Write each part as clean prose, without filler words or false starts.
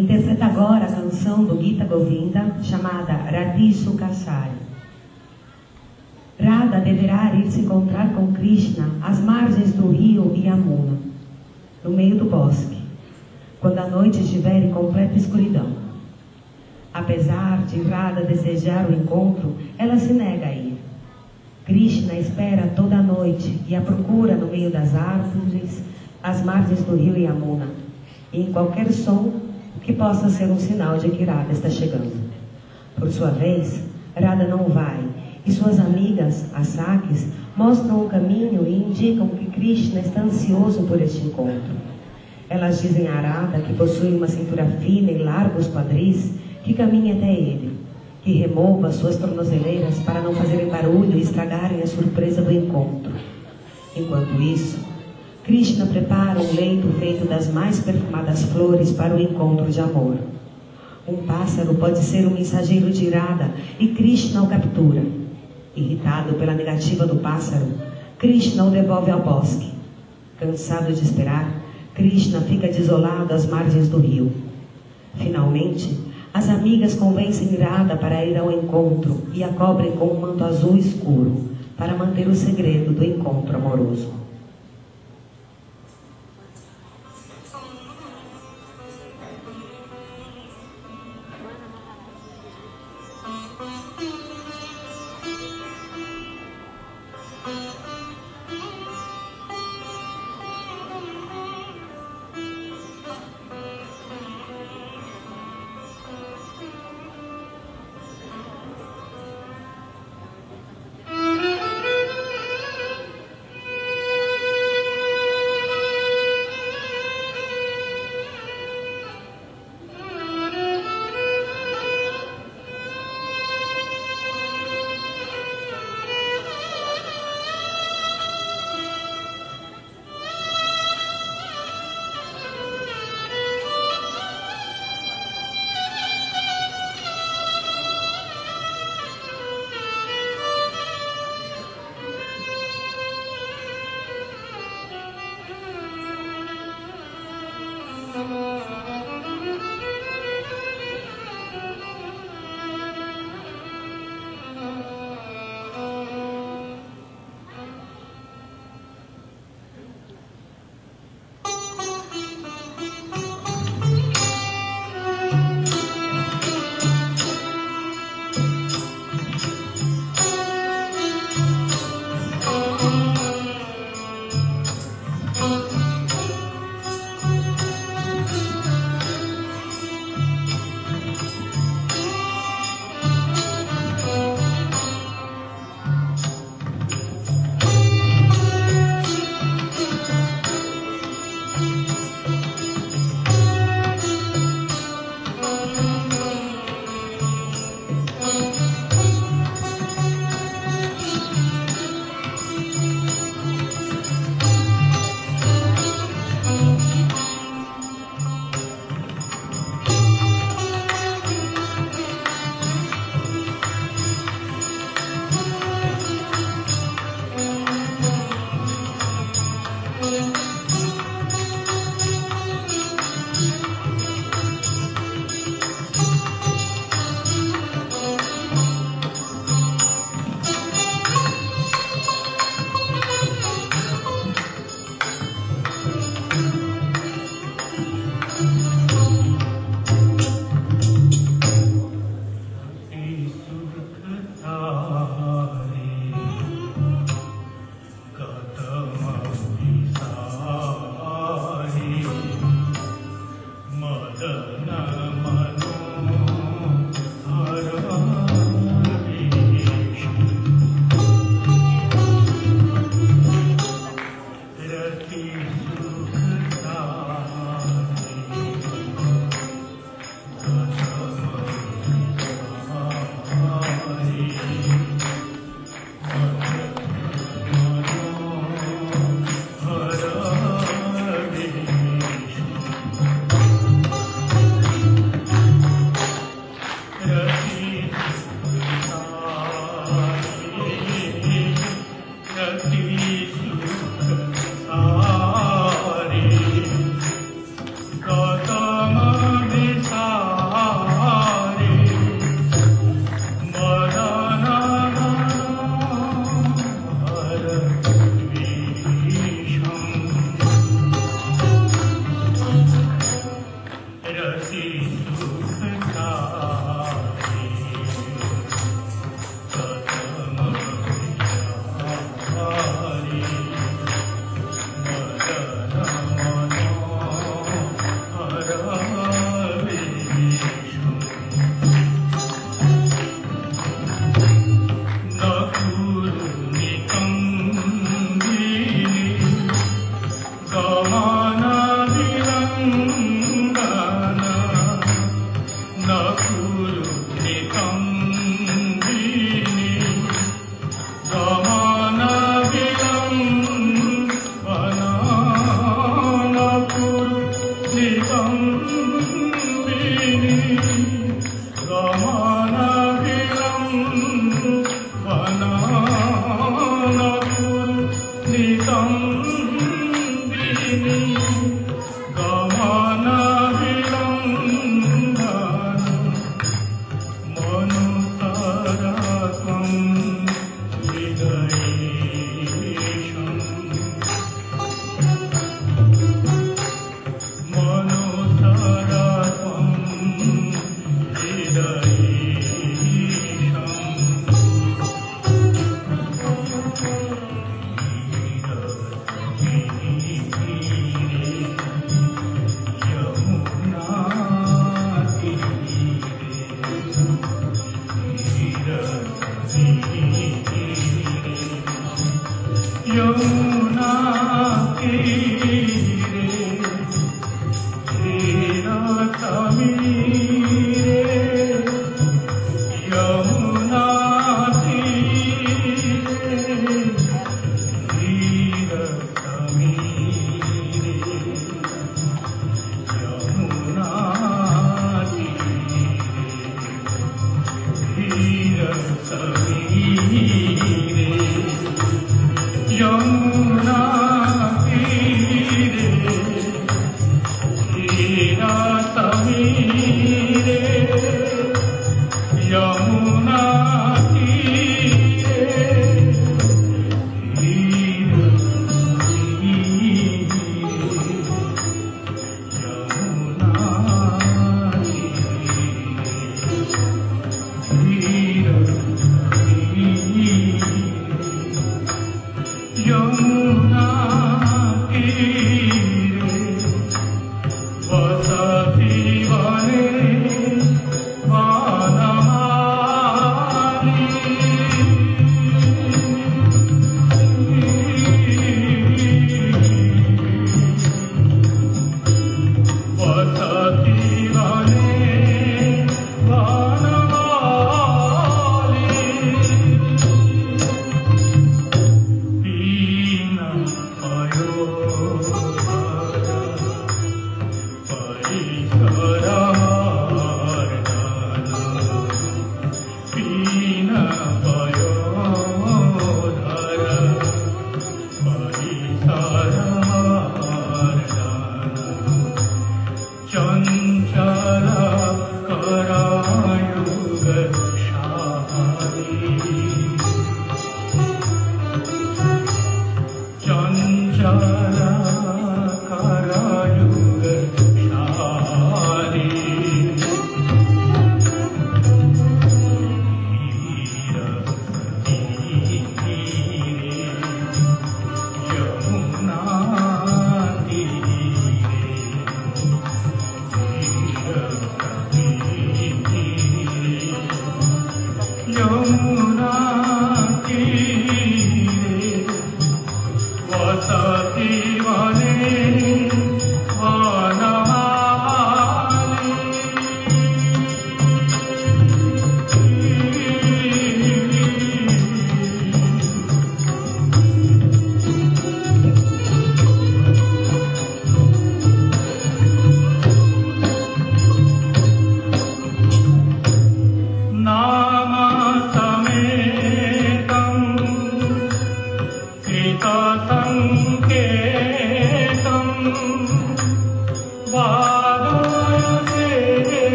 Interpreta agora a canção do Gita Govinda chamada Radhishu Kashai. Radha deverá ir se encontrar com Krishna às margens do rio Yamuna, no meio do bosque, quando a noite estiver em completa escuridão. Apesar de Radha desejar o encontro, ela se nega a ir. Krishna espera toda a noite e a procura no meio das árvores, às margens do rio Yamuna, e em qualquer som que possa ser um sinal de que Radha está chegando. Por sua vez, Radha não vai, e suas amigas, as Sakis, mostram o caminho e indicam que Krishna está ansioso por este encontro. Elas dizem a Radha, que possui uma cintura fina e largos quadris, que caminhe até ele, que remova suas tornozeleiras para não fazerem barulho e estragarem a surpresa do encontro. Enquanto isso, Krishna prepara um leito feito das mais perfumadas flores para o encontro de amor. Um pássaro pode ser um mensageiro de Radha e Krishna o captura. Irritado pela negativa do pássaro, Krishna o devolve ao bosque. Cansado de esperar, Krishna fica desolado às margens do rio. Finalmente, as amigas convencem Radha para ir ao encontro e a cobrem com um manto azul escuro para manter o segredo do encontro amoroso.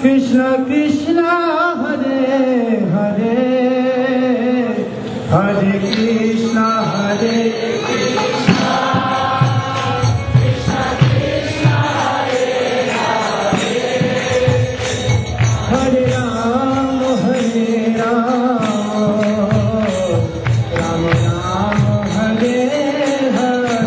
Krishna Krishna Hare Hare Hare Krishna Hare Krishna Krishna Krishna Hare Hare Hare Ram Hare Ram Ram Ram Hare Hare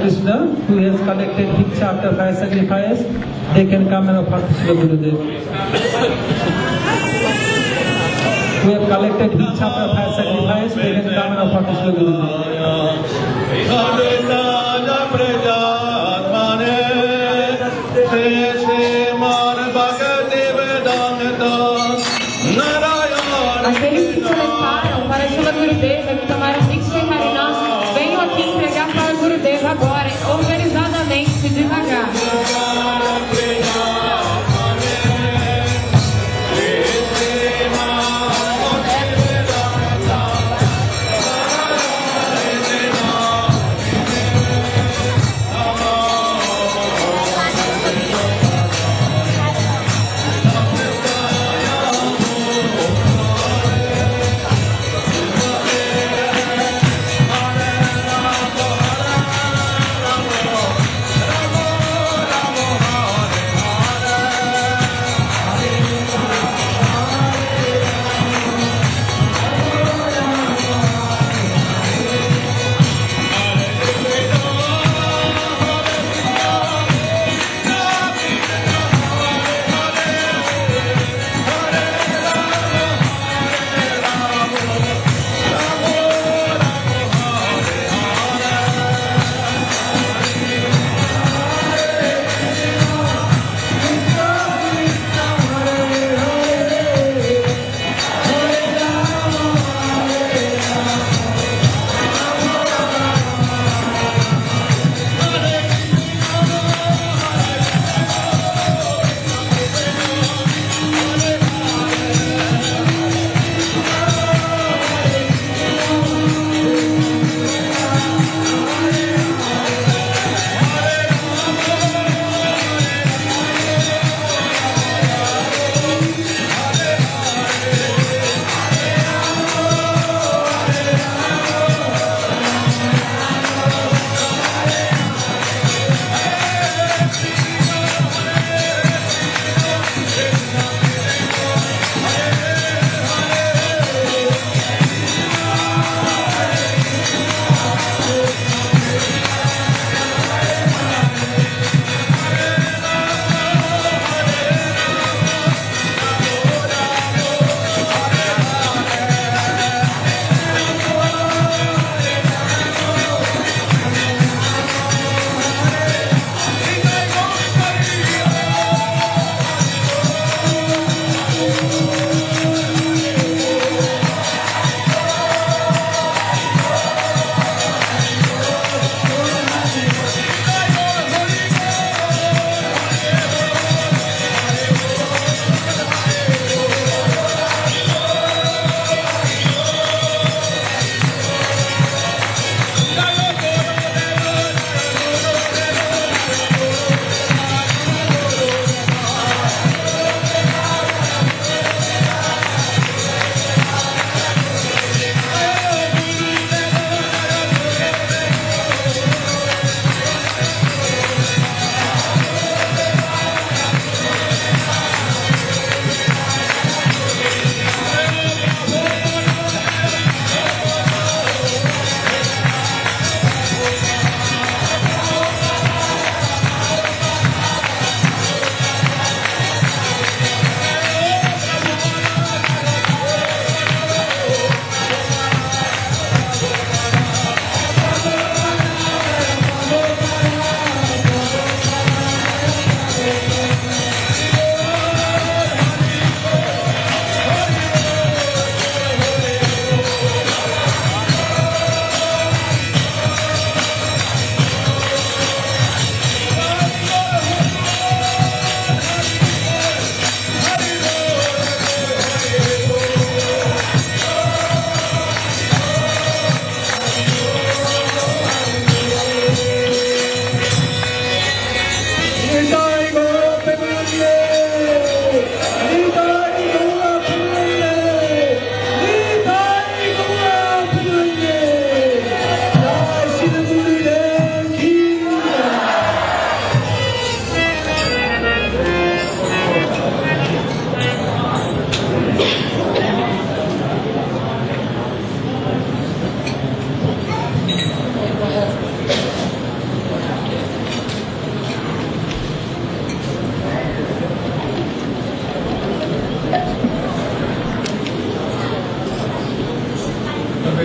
Krishna, who has collected picture after fire sacrifice, they can come and offer to Srila Gurudev. Who have collected picture after fire sacrifice, they can come and offer to Srila Gurudev. Aquele que te levaram para Srila Gurudev é que tomaram picture em Harinam. Agora, organizadamente, devagar.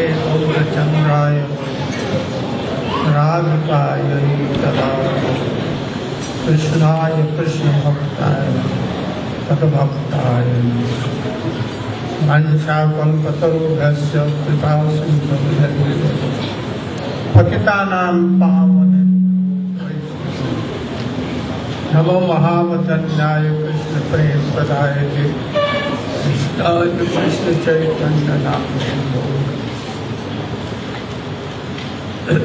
पूर्णचंद्राय राधिकाय कृष्णाय कृष्णभक्ताय तद्भक्ताय मंशाकल्पतरुभ्यश्च कृपा सिंधु पतितानां पावने नमो महावतन्याय कृष्ण प्रेम पदाय कृष्ण चैतन्य नाम। The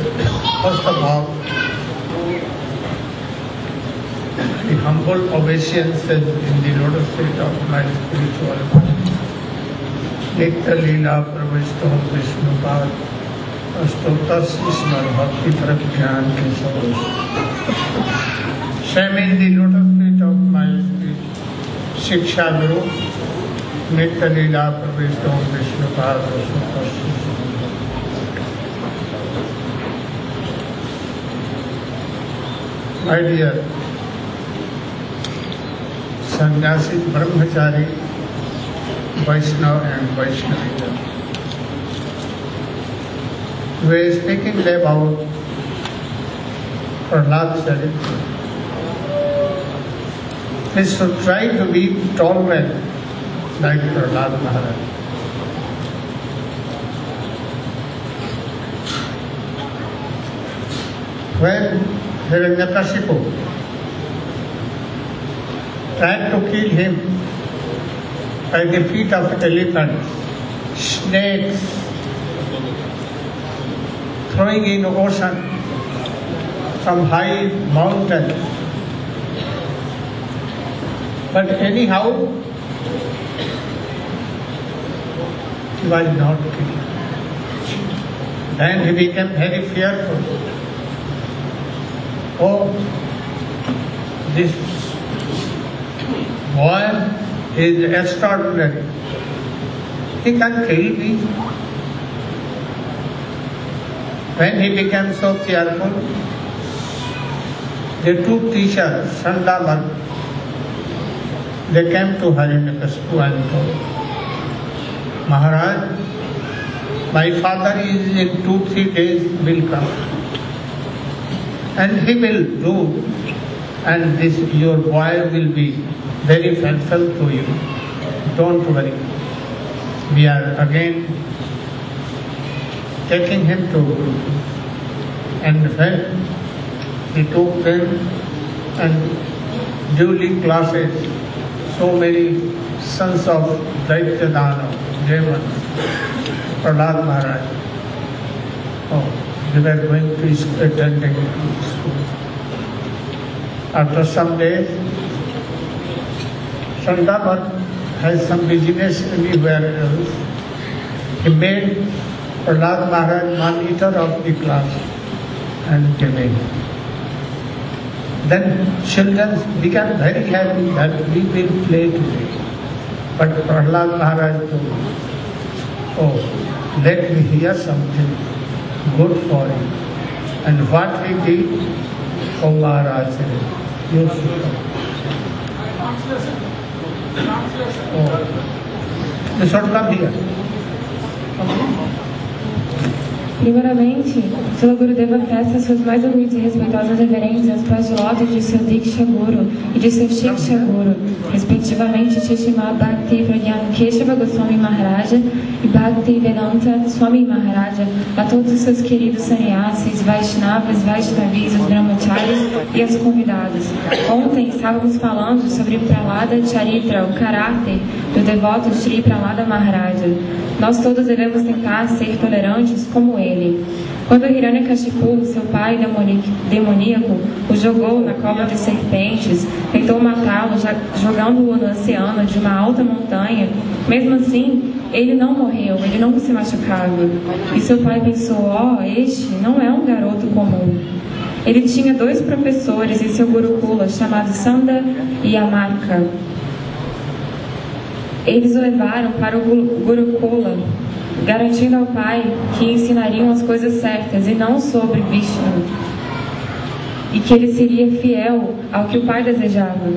humble obeisance in the lotus feet of my spiritual body. Nikta Leela Pravishto Vishnu Pad, Astotasi Smar Bhakti Pragyan Kesavos. Shame in the lotus feet of my Shiksha Guru, Nikta Leela Pravishto Vishnu Pad, Astotasi Smar Bhakti Pragyan Kesavos. My dear Sannyasi, Brahmachari, Vaishnava and Vaishnavi. We are speaking about Prahlad Charita. Please should try to be tall men like Prahlad Maharaj. When Hiranyakashipu tried to kill him by the feet of elephants, snakes, throwing in ocean from high mountain. But anyhow, he was not killed. Then he became very fearful. Oh, this boy is extraordinary. He can kill me. When he became so fearful, the two teachers, Sandaman, they came to Hiranyakashipu and told, Maharaj, my father is in 2-3 days will come. And he will do, and this your boy will be very thankful to you. Don't worry. We are again taking him to Guru. And when he took them and duly classes, so many sons of Daityadana, Devas, Prahlad Maharaj, they were going to attending school. After some days, Sandaman has some business anywhere else. He made Prahlad Maharaj monitor of the class and giving. Then children became very happy that we will play today. But Prahlad Maharaj told, oh, let me hear something good for you. And what he did, oh Maharaj said, you should come. The short come here. Primeiramente, Sua Gurudeva testa suas mais humildes e respeitosas reverências para os lotos de seu Diksha Guru e de seu Shiksha Guru, respectivamente Shishima Bhakti Pradhyam Keshava Goswami Maharaja e Bhakti Vedanta Swami Maharaja, a todos os seus queridos sannyasis, Vaishnavas, Vaishnavis, os brahmacharis e os convidados. Ontem estávamos falando sobre Prahlada Charitra, o caráter do devoto Shri Prahlada Maharaja. Nós todos devemos tentar ser tolerantes como ele. Quando Hiranyakashipu, seu pai demoníaco, o jogou na cova de serpentes, tentou matá-lo, jogando-o no oceano de uma alta montanha, mesmo assim, ele não morreu, ele não se machucava. E seu pai pensou, este não é um garoto comum. Ele tinha 2 professores em seu Gurukula, chamados Sanda e Amarka. Eles o levaram para o Gurukula, garantindo ao pai que ensinariam as coisas certas e não sobre Vishnu, e que ele seria fiel ao que o pai desejava.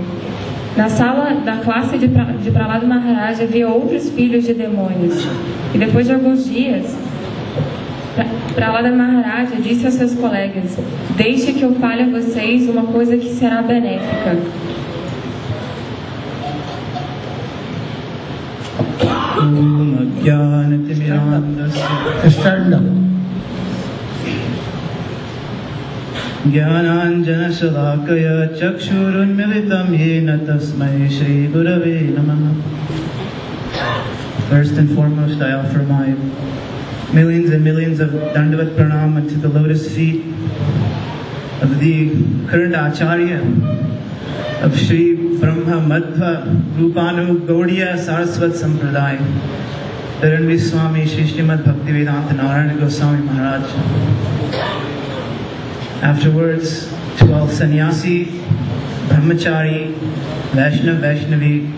Na sala da classe de Prahlada Maharaj havia outros filhos de demônios, e depois de alguns dias, Prahlada Maharaja disse a seus colegas: deixe que eu fale a vocês uma coisa que será benéfica. Jnananjana Shalakaya Chakshurunmilitam Yena Tasmai Shri Gurave Namaha. First and foremost, I offer my millions and millions of Dandavat Pranam to the lotus feet of the current Acharya of Shri Brahma Madhva Rupanu Gaudiya Saraswat Sampradaya, Dharanvi Swami Shri Srimad Bhaktivedanta Narayana Goswami Maharaj. Afterwards, to all sannyasi, brahmachari, Vaishnav, Vaishnavi,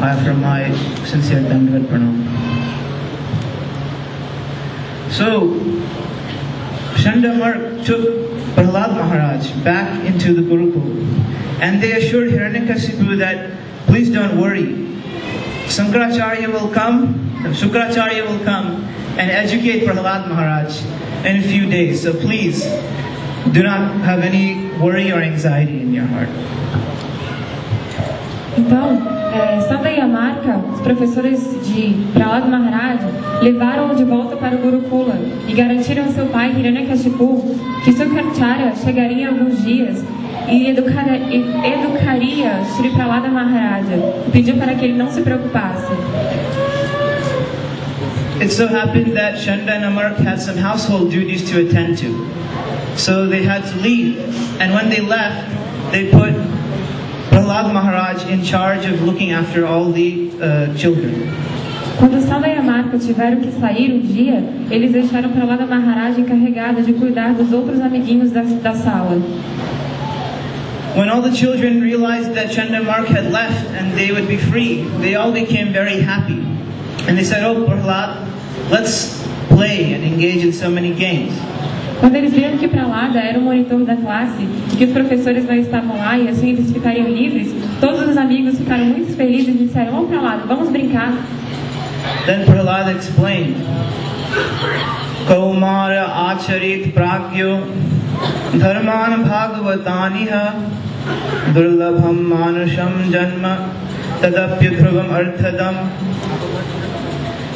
I offer my sincere Dandavat Pranam. So, Chandamark took Prahlad Maharaj back into the Gurukul, and they assured Hiranyakashipu that, please don't worry, Sankaracharya will come, Shukracharya will come and educate Prahlad Maharaj in a few days, so please, do not have any worry or anxiety in your heart. Então, Santa Yamarka, os professores de Prahlad Maharaj, levaram-o de volta para o Gurukula e garantiram ao seu pai Hiranyakashipu que Shukracharya chegaria em alguns dias e educaria Shri Prahlada Maharaja. Pediu para que ele não se preocupasse. It so happened that Chanda and Amark had some household duties to attend to. So they had to leave, and when they left, they put Prahlad Maharaj in charge of looking after all the children. Quando Sada e Amarka tiveram que sair dia, eles deixaram Prahlada Maharaj encarregada de cuidar dos outros amiguinhos da sala. When all the children realized that Chandamark had left and they would be free, they all became very happy, and they said, "Oh, Prahlad, let's play and engage in so many games." Quando eles viram que Prahlada era o monitor da classe e que os professores não estavam lá e assim eles ficariam livres, todos os amigos ficaram muito felizes e disseram: "Oh, Prahlada, vamos brincar." Then Prahlada explained: Kaumara acharit pragyo dharman bhagavataniha durlabham manusham janma tadapyudhruvam arthadam.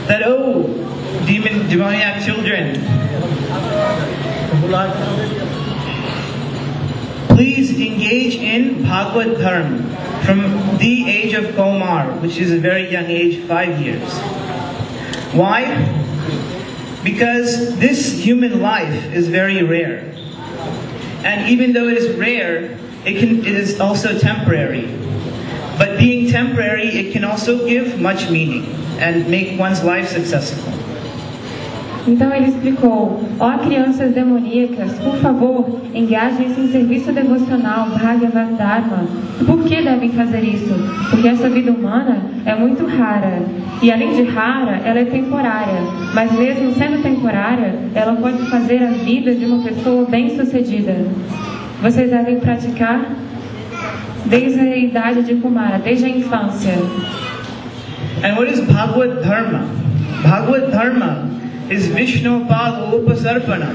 That, oh, demoniac children, please engage in Bhagavad Dharma from the age of Kaumar, which is a very young age, 5 years. Why? Because this human life is very rare. And even though it is rare, it is also temporary. But being temporary, it can also give much meaning and make one's life successful. Então ele explicou: ó crianças demoníacas, por favor, engajem-se em serviço devocional, Bhagavad Dharma. Por que devem fazer isso? Porque essa vida humana é muito rara. E além de rara, ela é temporária. Mas mesmo sendo temporária, ela pode fazer a vida de uma pessoa bem-sucedida. Vocês devem praticar desde a idade de Kumara, desde a infância. And what is Bhagavad Dharma? Bhagavad Dharma is Vishnu Pagopasarpana.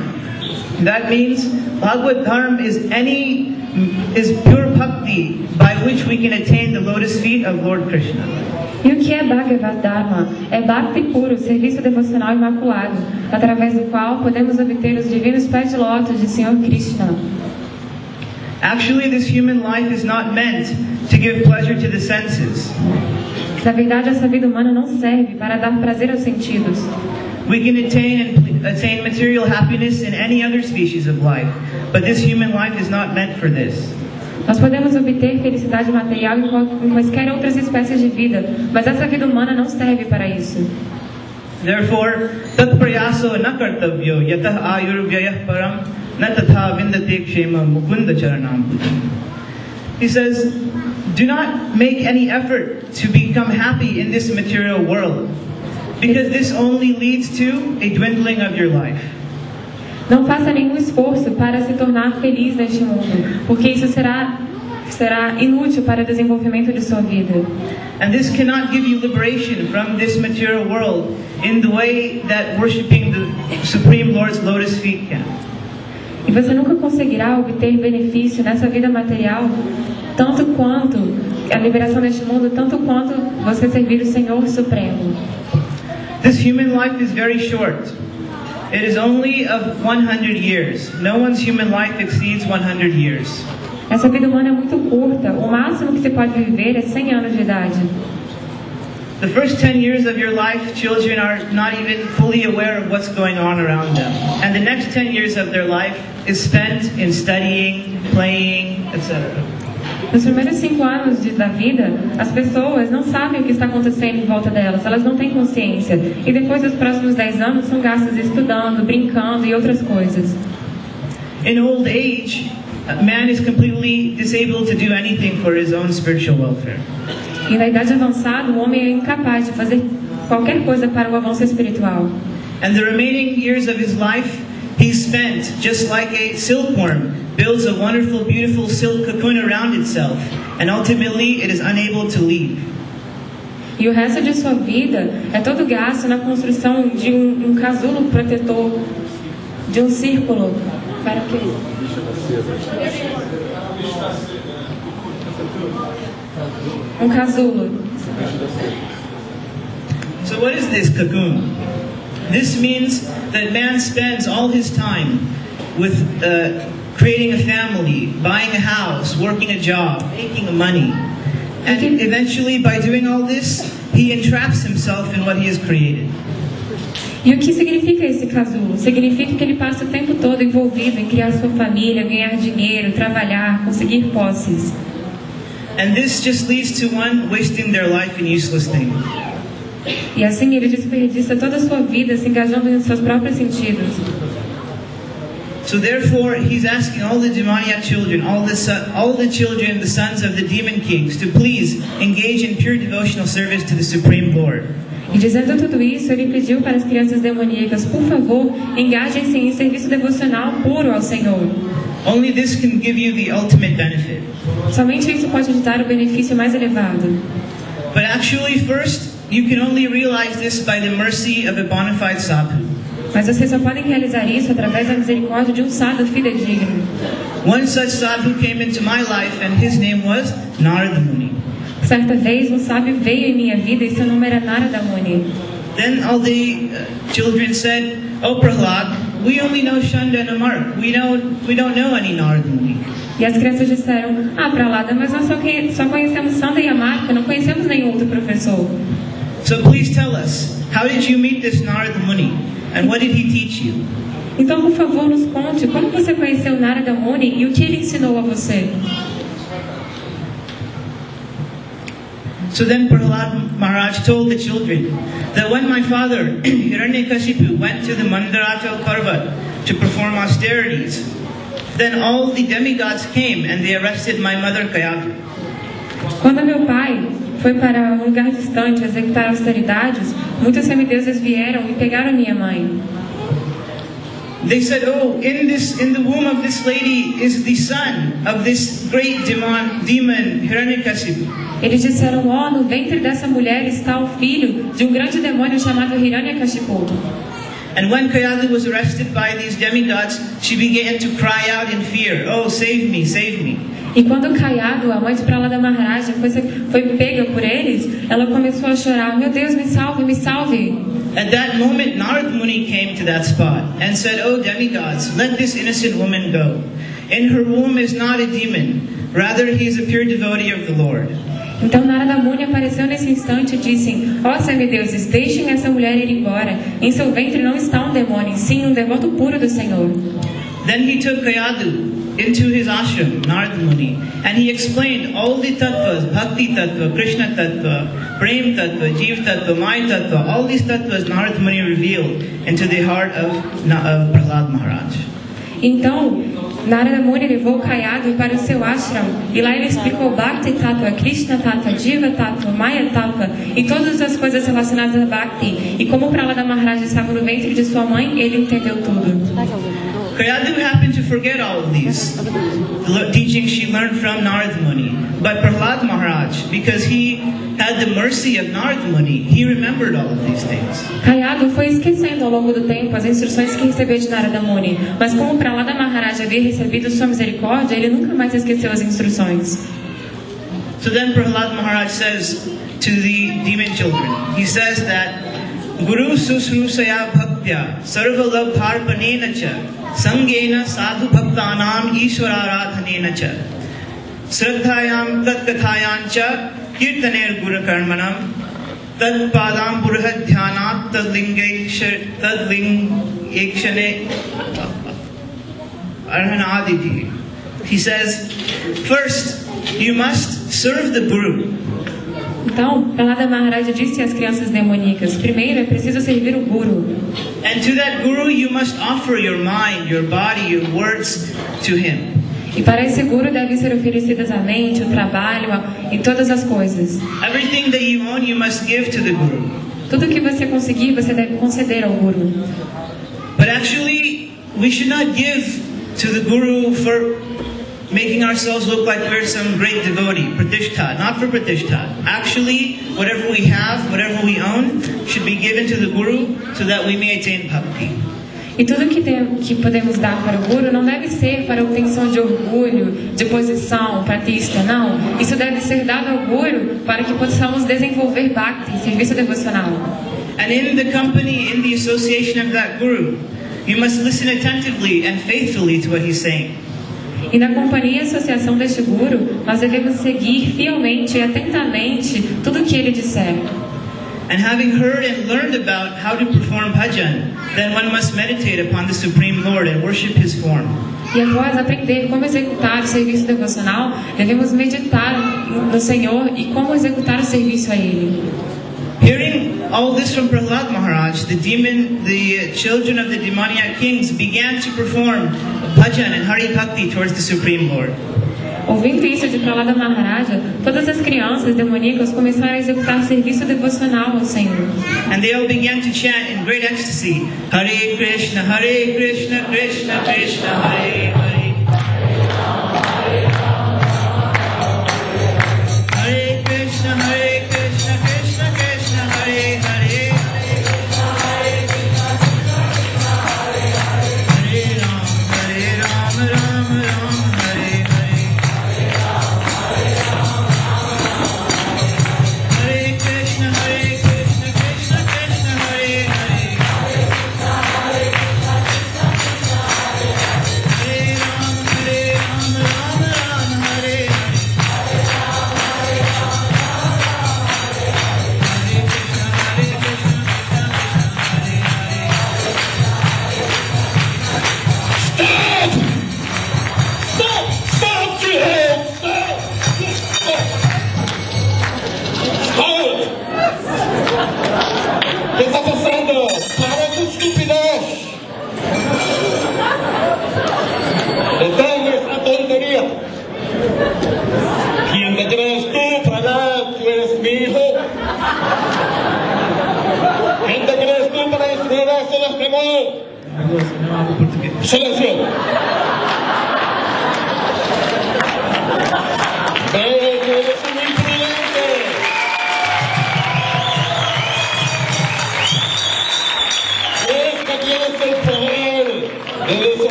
That means Bhagavad Dharma is pure bhakti by which we can attain the lotus feet of Lord Krishna. E o que é Bhagavad Dharma? É bhakti puro, serviço devocional imaculado, através do qual podemos obter os divinos pés de lótus de Senhor Krishna. Actually, this human life is not meant to give pleasure to the senses. Na verdade, essa vida humana não serve para dar prazer aos sentidos. We can attain material happiness in any other species of life, but this human life is not meant for this. Nós podemos obter felicidade material em quaisquer outras espécies de vida, mas essa vida humana não serve para isso. Therefore, tat prayaso na kartavyo yatah ayurvyayah param na tatha vindate kshema mukunda charanam. He says, do not make any effort to become happy in this material world, because this only leads to a dwindling of your life. Não faça nenhum esforço para se tornar feliz neste mundo, porque isso será será inútil para o desenvolvimento de sua vida. And this cannot give you liberation from this material world in the way that worshiping the Supreme Lord's lotus feet can. E você nunca conseguirá obter benefício nessa vida material tanto quanto a liberação deste mundo, tanto quanto você servir o Senhor Supremo. This human life is very short. It is only of 100 years. No one's human life exceeds 100 years. Essa vida humana é muito curta. O máximo que você pode viver é 100 anos de idade. The first 10 years of your life, children are not even fully aware of what's going on around them. And the next 10 years of their life is spent in studying, playing, etc. Nos primeiros 5 anos da vida, as pessoas não sabem o que está acontecendo em volta delas, elas não têm consciência. E depois dos próximos 10 anos são gastos estudando, brincando e outras coisas. In old age, man is completely disabled to do anything for his own spiritual welfare. E na idade avançada, o homem é incapaz de fazer qualquer coisa para o avanço espiritual. And the remaining years of his life, he spent just like a silkworm builds a wonderful, beautiful silk cocoon around itself, and ultimately it is unable to leave. E o resto de sua vida é todo gasto na construção de um casulo protetor, de um círculo para que. So what is this cocoon? This means that man spends all his time with creating a family, buying a house, working a job, making money. And eventually by doing all this, he entraps himself in what he has created. E o que significa esse casulo? Significa que ele passa o tempo todo envolvido em criar sua família, ganhar dinheiro, trabalhar, conseguir posses. And this just leads to one wasting their life in useless things. E assim ele desperdiça toda a sua vida se engajando em seus próprios sentidos. So therefore, he's asking all the demoniac children, all the children, the sons of the demon kings, to please engage in pure devotional service to the Supreme Lord. E dizendo tudo isso, ele pediu para as crianças demoníacas, por favor, engajem-se em serviço devocional puro ao Senhor. Only this can give you the ultimate benefit. Somente isso pode te dar o benefício mais elevado. But actually, first, you can only realize this by the mercy of a bona fide sadhu. Mas vocês só podem realizar isso através da misericórdia de um sadhu fidedigno. One such sadhu came into my life, and his name was Narada Muni. Certa vez um sábio veio em minha vida e seu nome era Narada Muni. Then all the children said, "Oh Prahlad, we only know Shanda and Amark. We don't know any Narada Muni." E as crianças disseram, "Ah, Prahlada, mas nós só conhecemos Shanda e Amark, não conhecemos nenhum outro professor." So please tell us, how did you meet this Narada Muni, and what did he teach you? Então, por favor, nos conte como você conheceu Narada Muni e o que ele ensinou a você. So then Prahlad Maharaj told the children that when my father Hiranyakashipu went to the Mandaracha Parvat to perform austerities, then all the demigods came and they arrested my mother Kayadu. Quando meu pai foi para um lugar distante executar austeridades, muitos semideuses vieram e pegaram minha mãe. They said, "Oh, in the womb of this lady is the son of this great demon Hiranyakashipu." Eles disseram, "Oh, no ventre dessa mulher está o filho de um grande demônio chamado Hiranyakashipu." And when Kayadu was arrested by these demigods, she began to cry out in fear, "Oh, save me, save me." E quando Kayadu, a mãe de Prahlada Maharaj, foi pega por eles, ela começou a chorar, "Meu Deus, me salve, me salve." At that moment, Narada Muni came to that spot and said, "Oh demigods, let this innocent woman go. In her womb is not a demon, rather he is a pure devotee of the Lord." Então Narada Muni apareceu nesse instante e disse, "Ó semideuses, deixem essa mulher ir embora. Em seu ventre não está um demônio, sim um devoto puro do Senhor." Then he took Kayadu into his ashram, Narada Muni, and he explained all the tattvas, bhakti tattva, Krishna tattva, prem tattva, jeev tattva, maya tattva, all these tattvas Narada Muni revealed into the heart of Prahlad Maharaj. Então, Narada Muni levou Kayadu para o seu ashram e lá ele explicou bhakti tattva, Krishna tattva, jiva tattva, maya tattva e todas as coisas relacionadas a bhakti. E como Prahlada Maharaj estava no ventre de sua mãe, ele entendeu tudo. Kayadu happened to forget all of these teachings she learned from Narad Muni by Prahlad Maharaj. Because he had the mercy of Narad Muni, he remembered all of these things. Kayadu foi esquecendo ao longo do tempo as instruções que recebeu de Narada Muni, mas como Prahlad Maharaj havia recebido sua misericórdia, ele nunca mais esqueceu as instruções. So then Prahlad Maharaj says to the demon children, he says that Guru Susrusaya Bhaktya Sarvalabharpanena Cha Sangena Sadhu Bhaktanam Ishwararathanena Cha Sraddhayam Tatkathayam Cha Kirtaner Gurukarmanam Tadpadam Purhadhyanat Tadlingekshane Arhanadidhi. He says, first, you must serve the Guru. Então, Prahlada Maharaj disse às crianças demoníacas: primeiro é preciso servir o Guru. And to that Guru you must offer your mind, your body, your words to him. E para esse Guru devem ser oferecidas a mente, o trabalho e todas as coisas. Everything that you own you must give to the Guru. Tudo que você conseguir você deve conceder ao Guru. But actually, we should not give to the Guru for making ourselves look like we're some great devotee, pratishtha, not for pratishtha. Actually, whatever we have, whatever we own, should be given to the Guru so that we may attain bhakti. E tudo que podemos dar para o Guru não deve ser para obtenção de orgulho, de posição, pratista, não. Isso deve ser dado ao Guru para que possamos desenvolver bhakti, serviço devocional. And in the company, in the association of that Guru, you must listen attentively and faithfully to what he's saying. E na companhia e associação deste Guru, nós devemos seguir fielmente e atentamente tudo o que ele disser. And having heard and learned about how to perform bhajan, then one must meditate upon the Supreme Lord and worship His form. E após aprender como executar o serviço devocional, devemos meditar no Senhor e como executar o serviço a Ele. Hearing all this from Prahlad Maharaj, the children of the demoniac kings began to perform bhajan and hari bhakti towards the Supreme Lord. Ouvindo isso de Prahlada Maharaja, todas as crianças demoníacas começaram a executar serviço devocional ao Senhor. And they all began to chant in great ecstasy, Hare Krishna, Hare Krishna, Krishna Krishna, Hare Hare.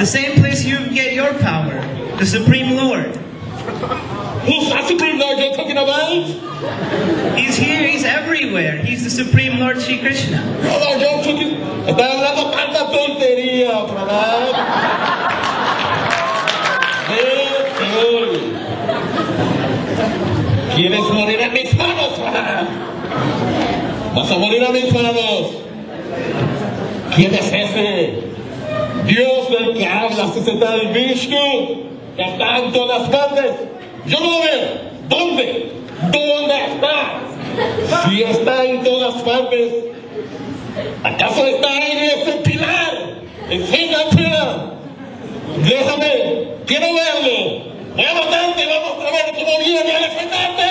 The same place you get your power, the Supreme Lord. Who's the Supreme Lord you're talking about? He's here, he's everywhere. He's the Supreme Lord Sri Krishna. Oh, you're talking about tanta tontería, Prabhupada. ¿Quieres morir en mis manos? Vas a morir en mis manos. ¿Quién es ese? Dios del que hablas, ese tal Vishnu, que está en todas partes. Yo no lo veo. ¿Dónde? ¿Dónde está? Si está en todas partes, ¿acaso está en ese pilar? Enséñate. Déjame, quiero verlo. Voy a matarte, vamos a ver cómo viene a defenderte.